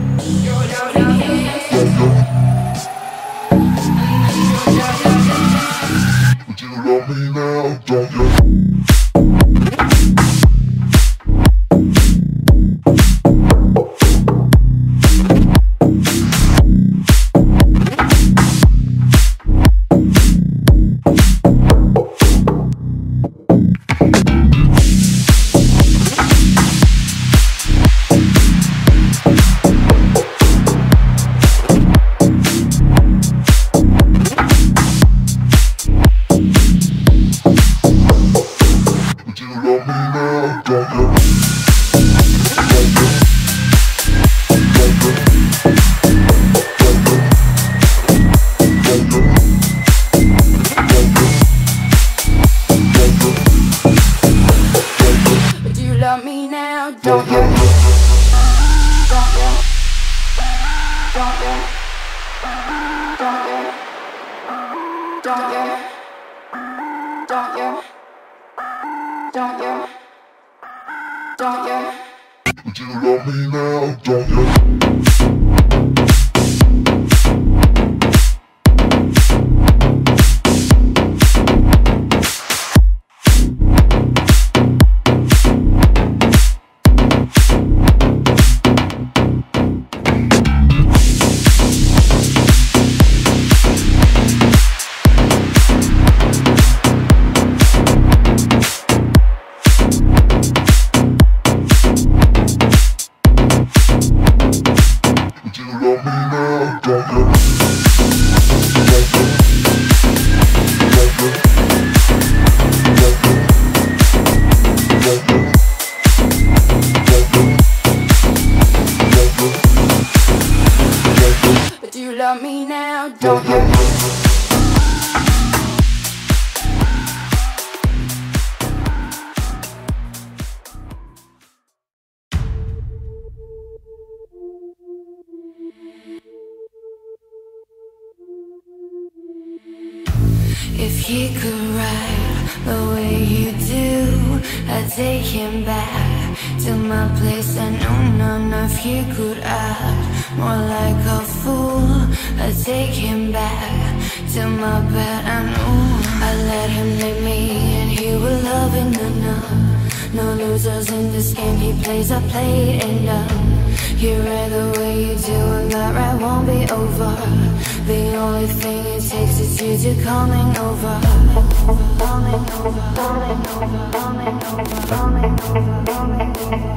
Would you love me now, don't you? Don't you? Would you love me now? Don't you? Love me now, don't you? If he could ride the way you do, I'd take him back to my place. I know none of you could act more like a fool. I'd take him back to my bed. I know I let him lead me and he was loving enough. No losers in this game, he plays, I played enough. You ride the way you do, and that ride won't be over. The only thing it takes is you to coming over. Coming over, coming over, coming over, coming over, coming over.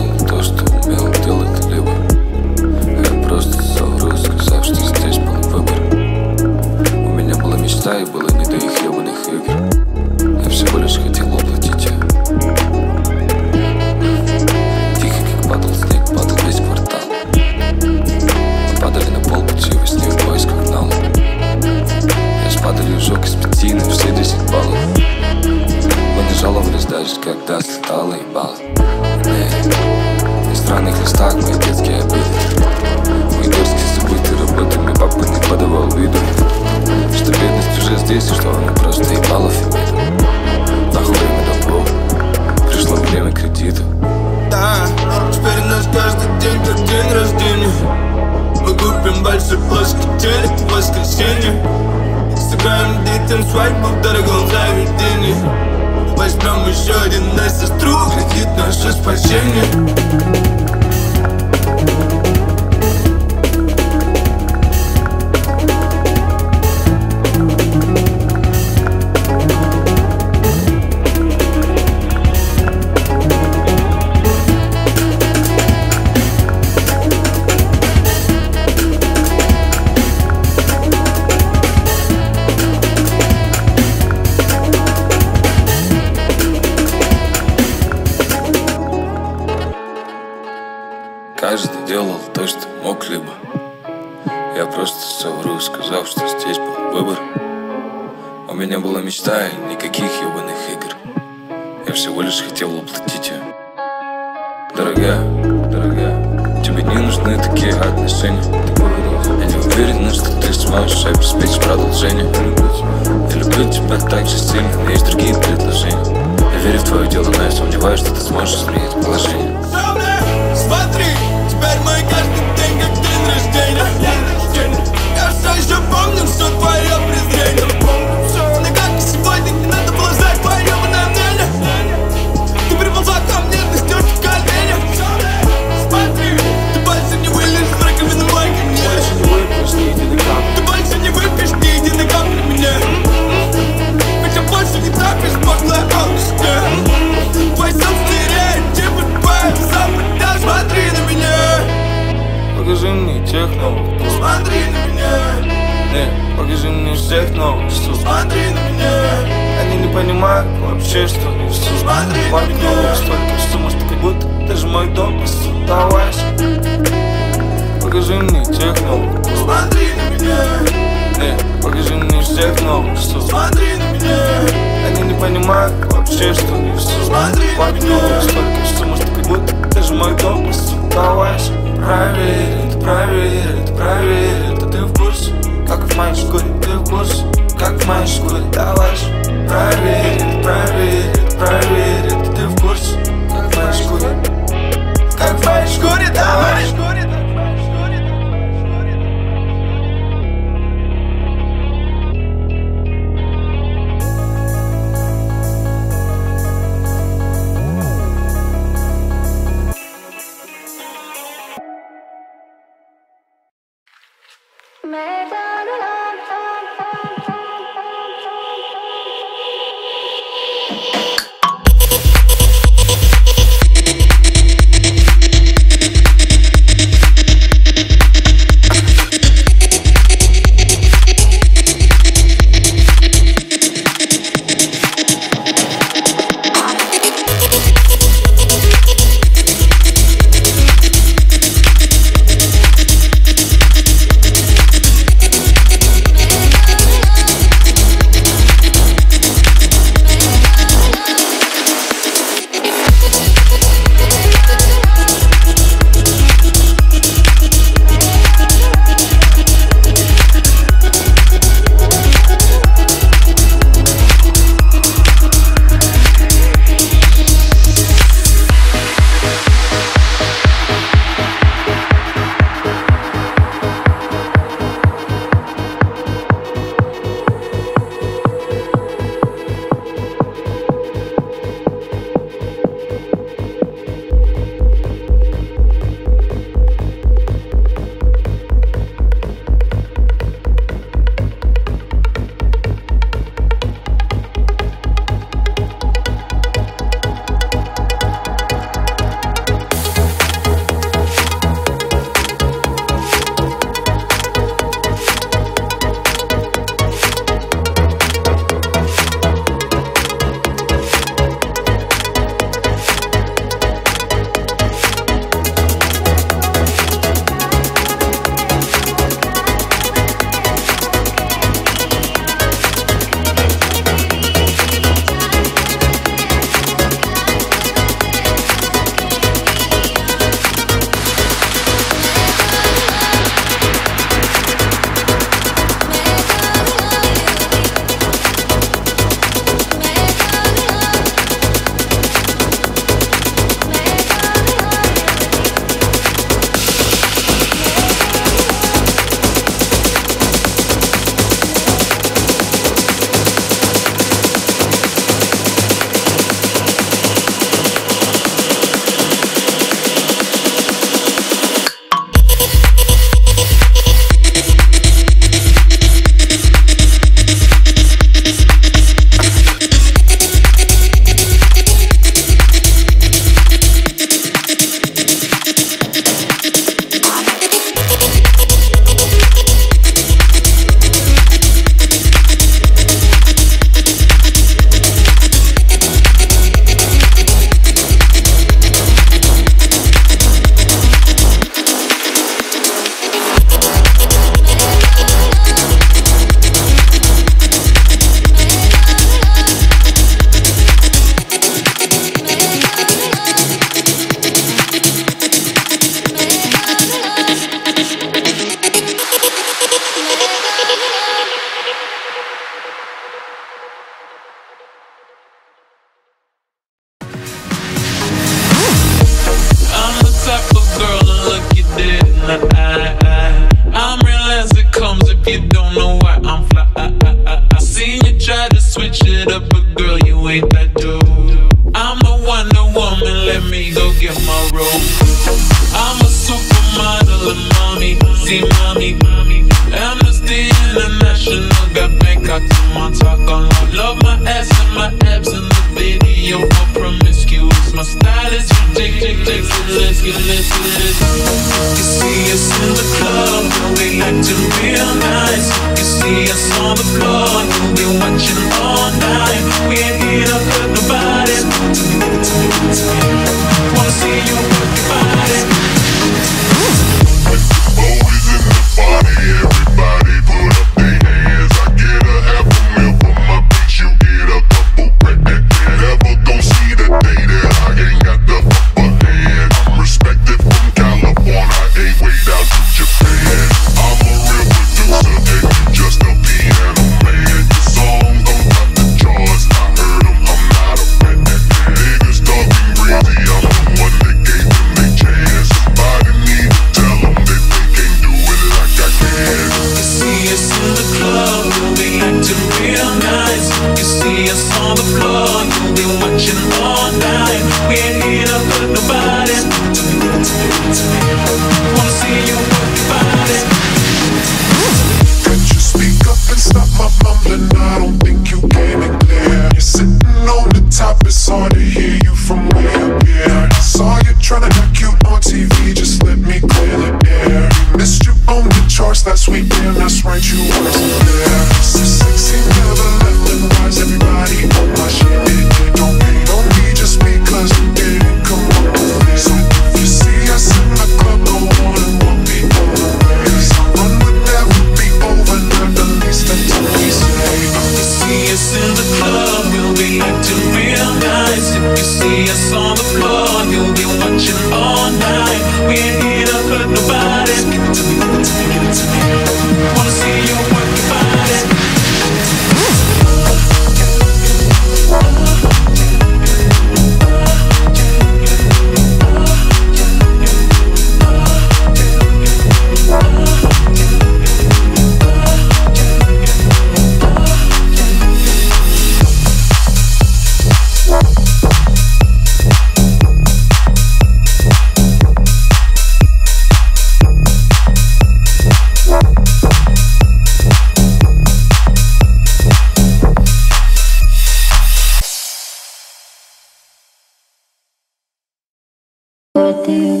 do?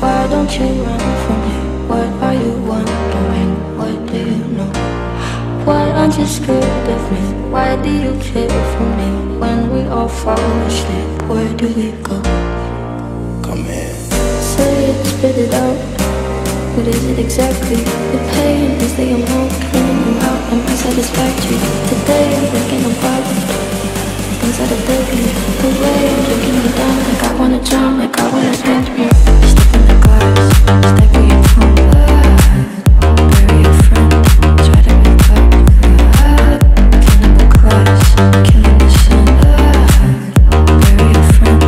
Why don't you run from me? What are you wondering? What do you know? Why aren't you scared of me? Why do you care for me? When we all fall asleep, where do we go? Come here. Say it, spit it out. What is it exactly? The pain is the amount. Cleaning out, am I satisfactory? Today, looking about. Things that are dirty, the way you're looking me down, like I wanna jump, like I wanna hit me. Step in the glass, step in your phone glass. Bury your friend, try to make up. Killing the glass, killing the sun. Bury your friend.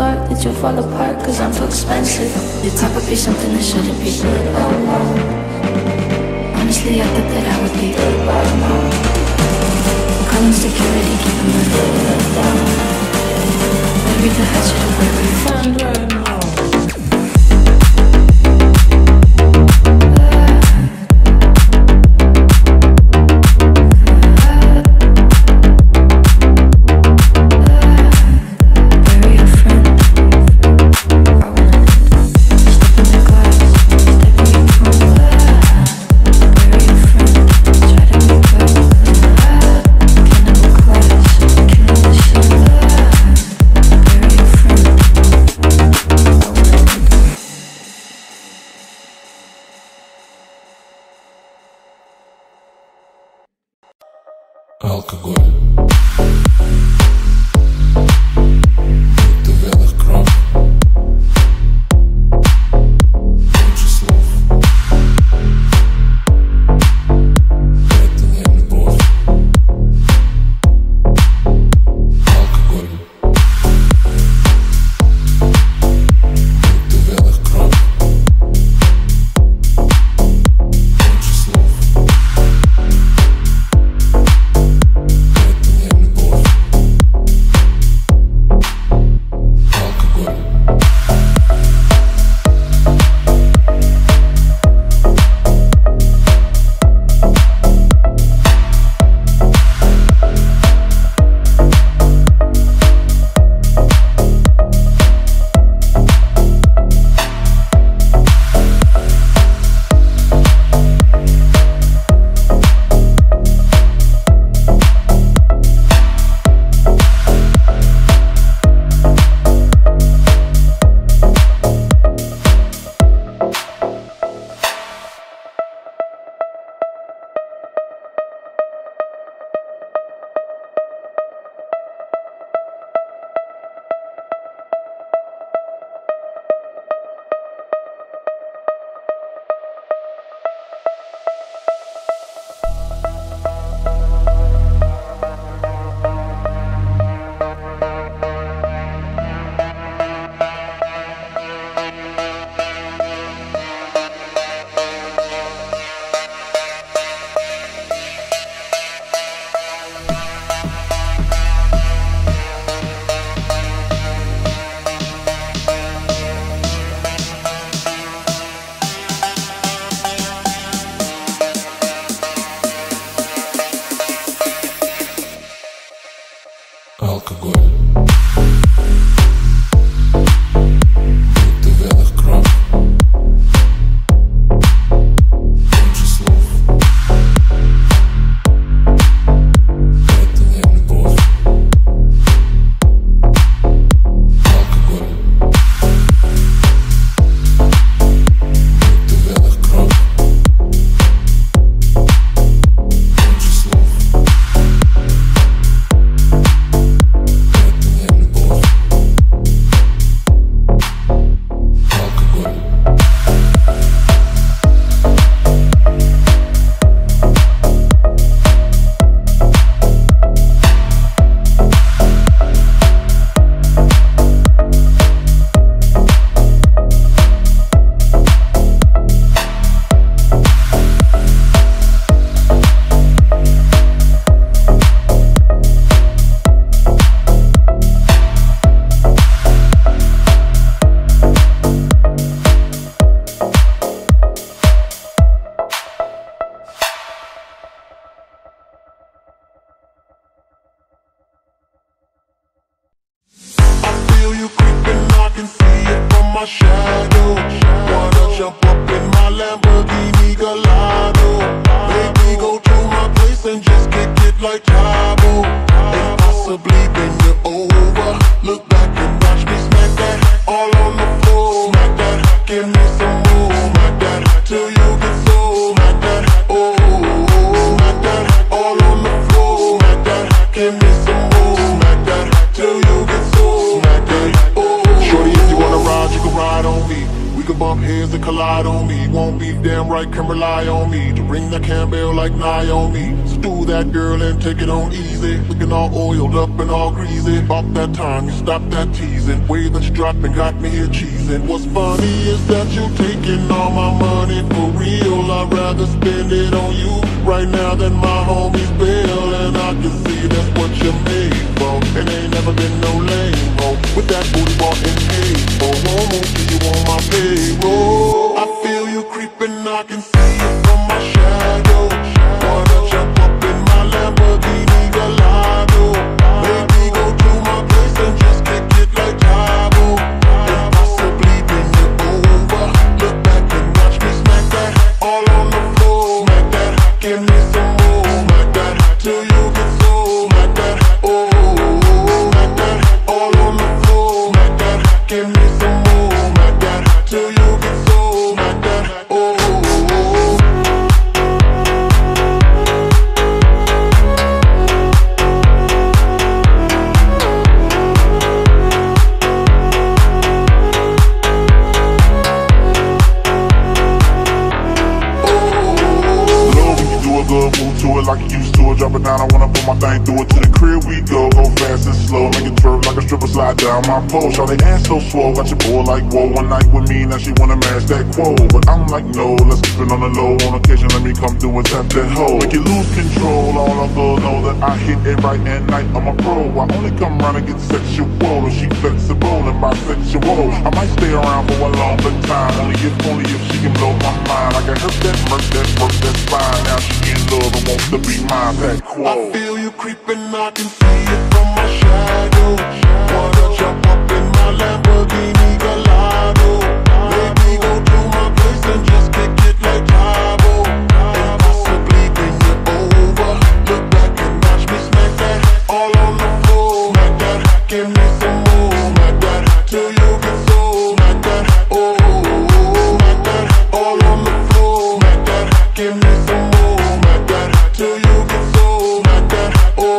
That you'll fall apart, cause I'm too expensive. Your type would be something that shouldn't be. Honestly, I thought that I would be calling security, keeping my head down. Maybe the hatchet will be my friend right now. my shadow. Wanna jump up in my Lamborghini Gallardo. Baby, go to my place and just kick it like Cabo. And possibly bring you over. Look back and watch me smack that all on the floor. Smack that, give me some more. Smack that till you get sold. Smack that, oh, smack that all on the floor. Smack that, give me some more. Smack that till you get sold. Smack that, oh. Shorty, if you wanna ride, you can ride on me. We can bump heads and collide on me. Won't be damn right, can rely on me to ring that Campbell like Naomi. Do that, girl, and take it on easy. Looking all oiled up and all greasy. About that time you stop that teasing. Wave that's dropping got me here cheesing. What's funny is that you taking all my money for real. I'd rather spend it on you right now than my homies bill. And I can see that's what you made for. It ain't never been no lame ho with that booty bought and paid for. Won't move till you on my payroll. I feel you creeping, I can see it from my shadow. Wanna jump up in my Lamborghini Gallardo. Baby, go to my place and just kick it like Cabo. And possibly bring it over. Look back and watch me smack that all on the floor. Smack that, give me some more. Smack that till you get sold. Smack that, oh, smack that all on the floor. Smack that, give me some more. Smack that till you get sold. Smack that, oh. Like I used to it, drop it down, I wanna put my thing through it. To the crib we go fast and slow. Make it twerk like a stripper, slide down my pole. Shawty ass so swole, got your boy like whoa. One night with me, now she wanna match that quote. But I'm like no, let's keep it on the low. On occasion, let me come through and tap that hoe. Make you lose control, all of girls know that I hit it right at night, I'm a pro. I only come round and get sexual, and she flexible and bisexual. I might stay around for a longer time, only if she can blow my mind. I can hurt that, murk that, work that spine. Now she in love and wants to be mine, that quote. I feel you creeping, I can see it from my shadow. Wanna jump up in my Lamborghini Gallardo. Baby, go to my place and just kick it like Cabo. And possibly bring it over. Look back and watch me smack that all on the floor. Smack that, give me some more. Smack that till you get sold. Smack that, oh, smack that all on the floor. Smack that, give me some more. Smack that till you get sold. Smack that, oh.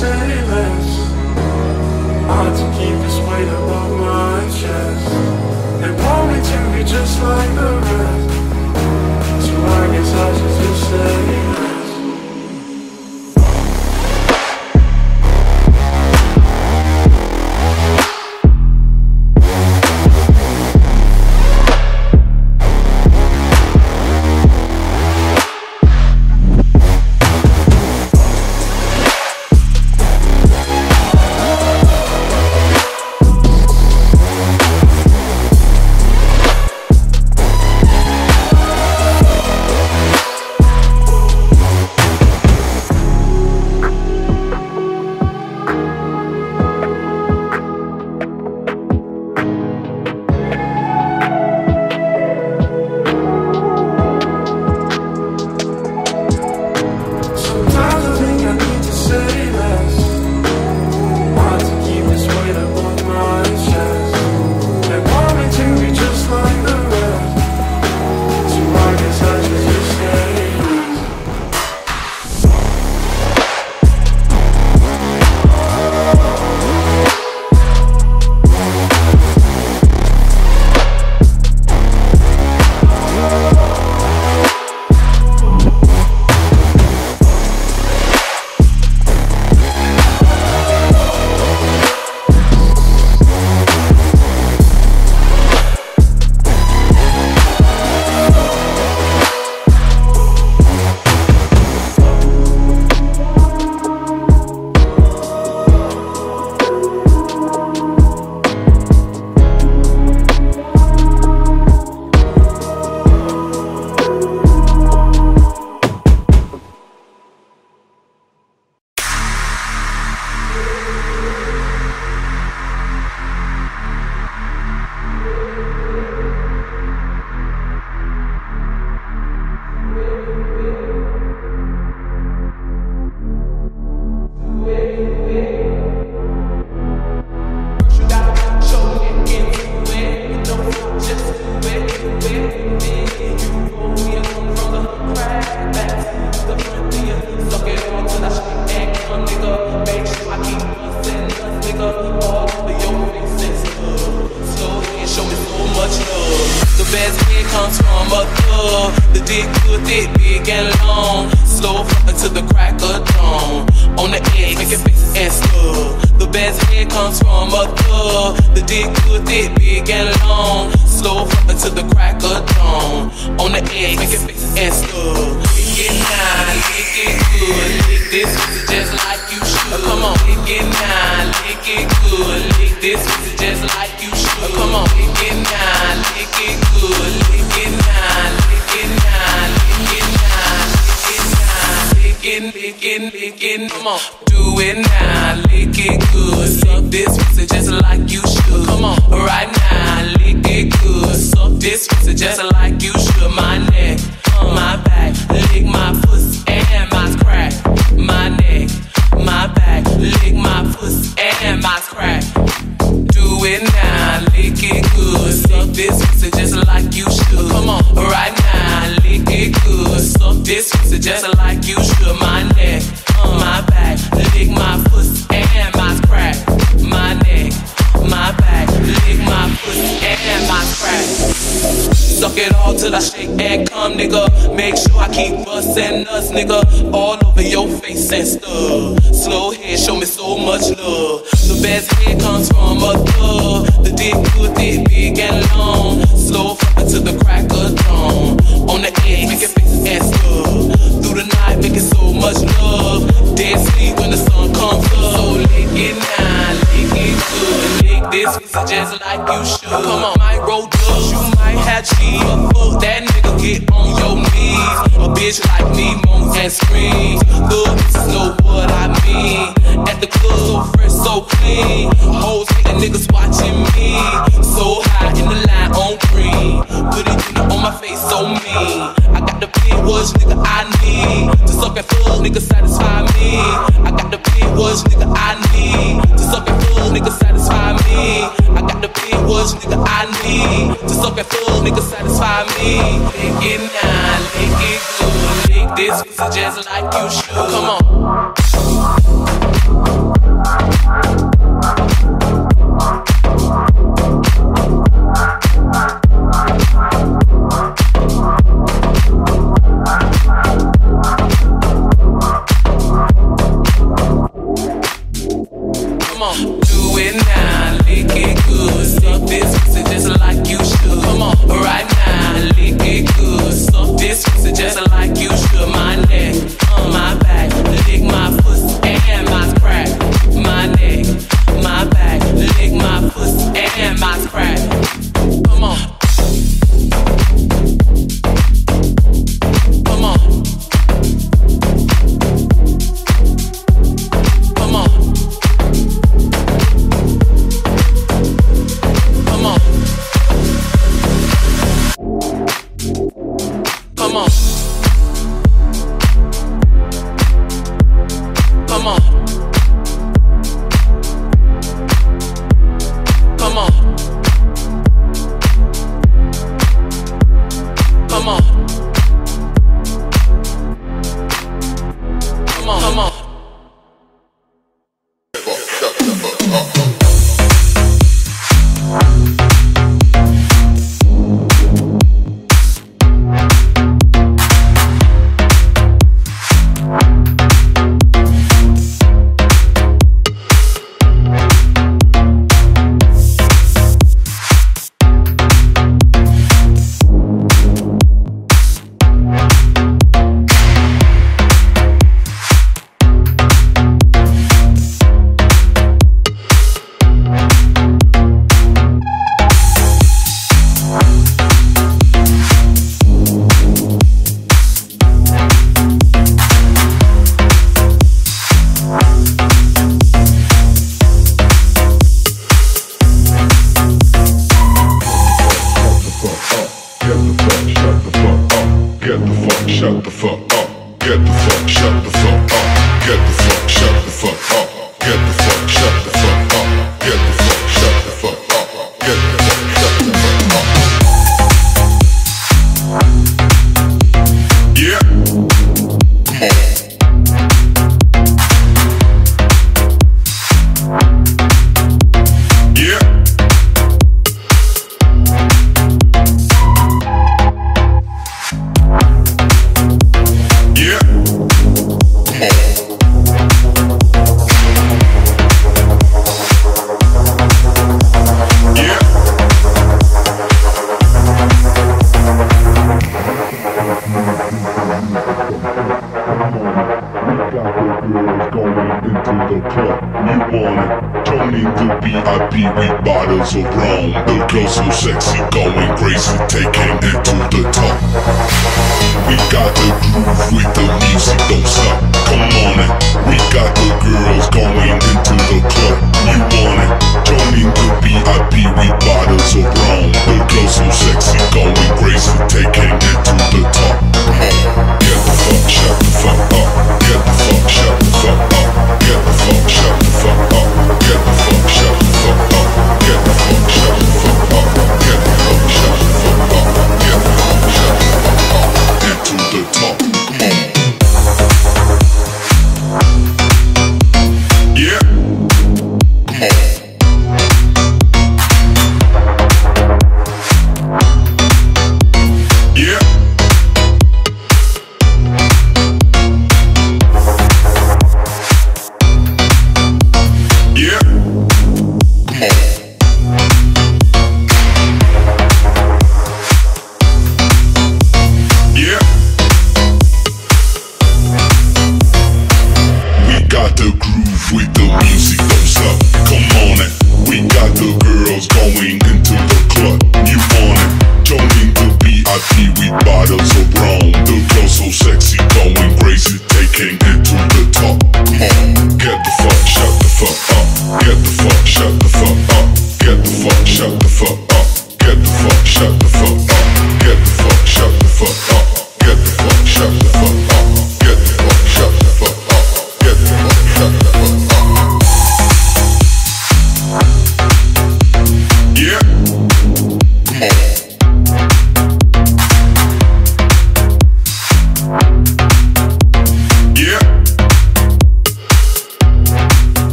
say less. Hard to keep this weight above my chest. They want me to be just like the rest, so I guess I should just say less. This is just like you should. Come on. it now, lick it good. Suck this pussy just like you should. Come on, right now, lick it good. Suck this pussy just like you should. My neck, on my back, lick my pussy and my crack. My neck, my back, lick my pussy and my crack. Come on.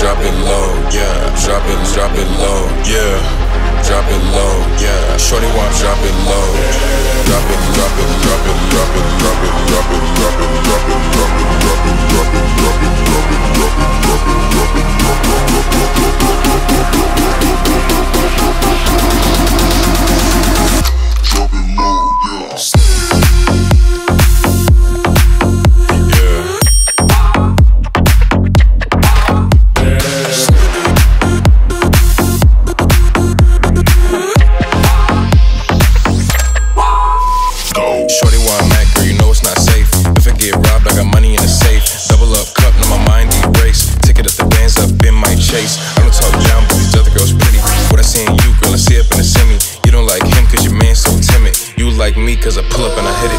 drop it low, yeah, drop it low, yeah. Shorty want drop it low, drop it, drop it, drop it, drop it, drop it, drop it, drop it, drop it, drop it, drop it, drop it, drop it, drop it, drop it, drop it, drop it, drop it, drop it, drop it. Cause I pull up and I hit it.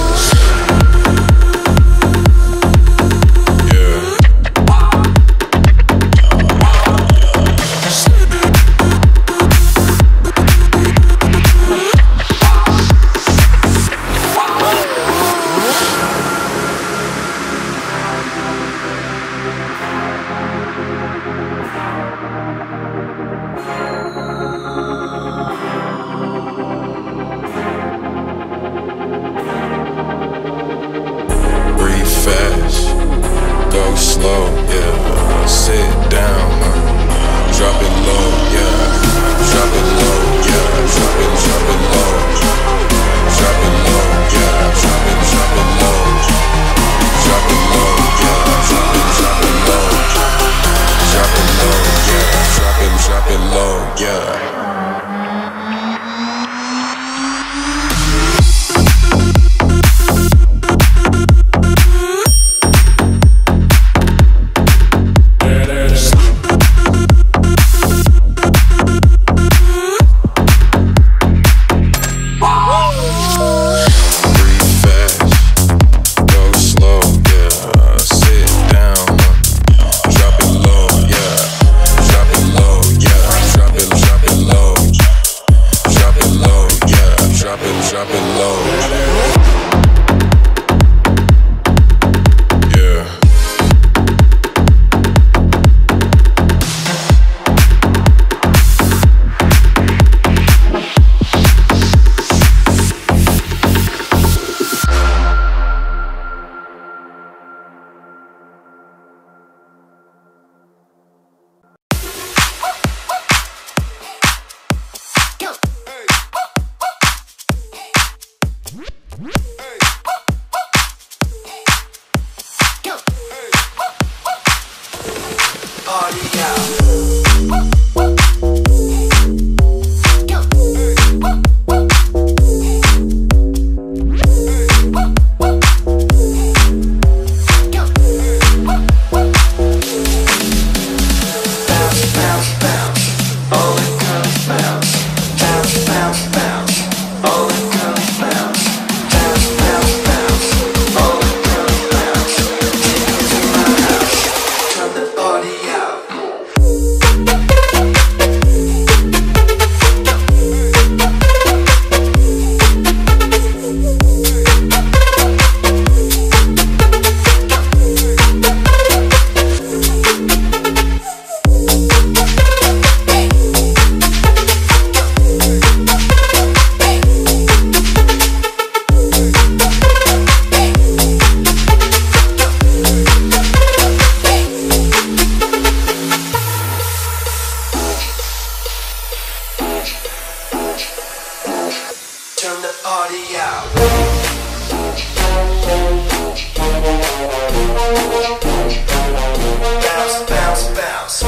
Bounce, bounce, bounce.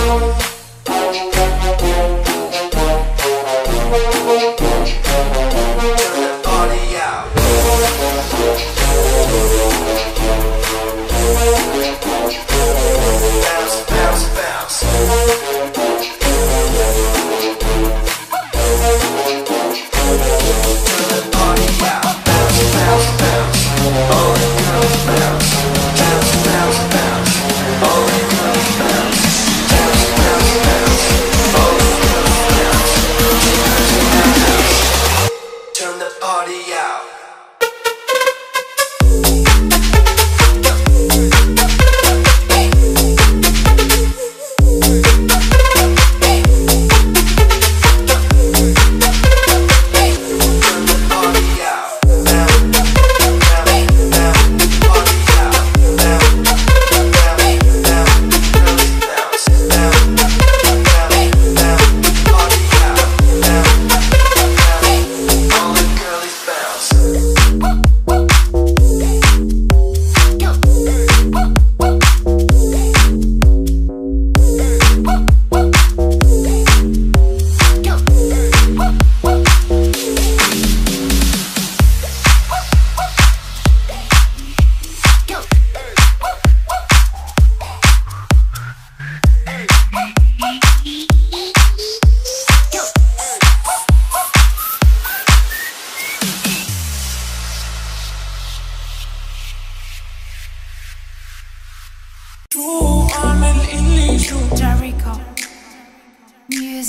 All the girls bounce. Bounce, bounce,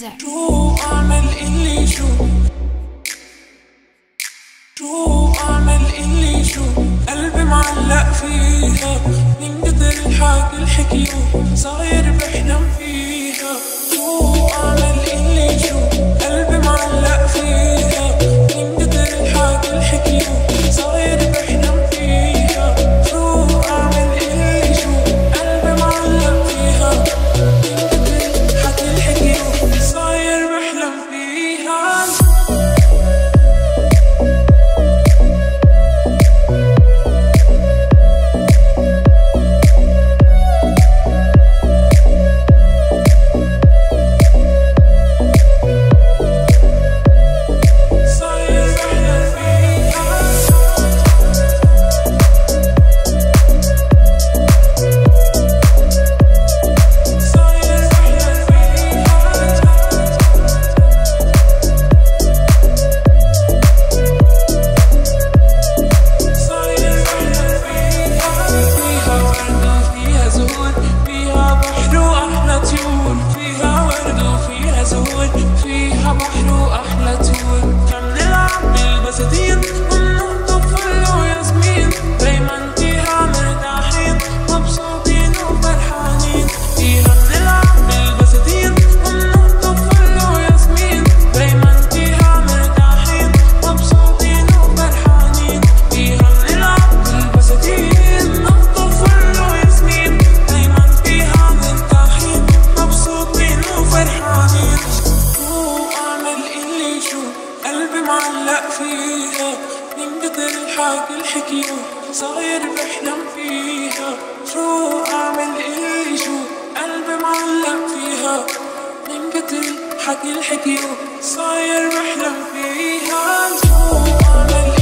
music. شو قلبي معلق فيها من قدر الحاج الحكي صاير بحلم فيها شو أعمل اللي شو قلبي معلق فيها من قدر الحاج الحكي صاير بحلم فيها شو أعمل اللي شو قلبي معلق فيها من قدر الحاج الحكي صاير بحلم فيها حكي الحكي صاير بحلم فيها شو أعمل